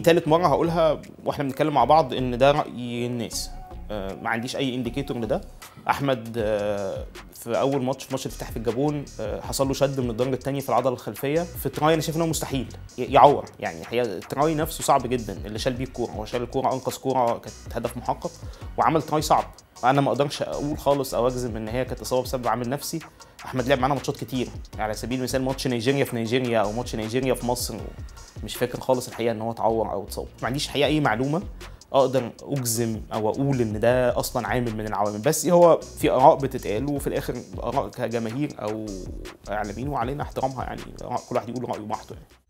دي تالت مره هقولها واحنا بنتكلم مع بعض ان ده راي الناس، ما عنديش اي انديكيتور لده. احمد في اول ماتش في ماتش الافتتاح في الجابون حصل له شد من الدرجه الثانيه في العضله الخلفيه في التراي. انا شايف انه مستحيل يعور، يعني التراي نفسه صعب جدا. اللي شال بيه الكوره، هو شال الكوره، انقذ كوره كانت هدف محقق وعمل تراي صعب. انا ما اقدرش اقول خالص او اجزم ان هي كانت اصابه بسبب عامل نفسي. احمد لعب معانا ماتشات كتير، على سبيل المثال ماتش نيجيريا في نيجيريا او ماتش نيجيريا في مصر، مش فاكر خالص الحقيقه ان هو اتعور او اتصاب. ما عنديش الحقيقه اي معلومه اقدر اجزم او اقول ان ده اصلا عامل من العوامل، بس هو في اراء بتتقال، وفي الاخر اراء كجماهير او اعلاميين وعلينا احترامها، يعني كل واحد يقول رايه براحته يعني.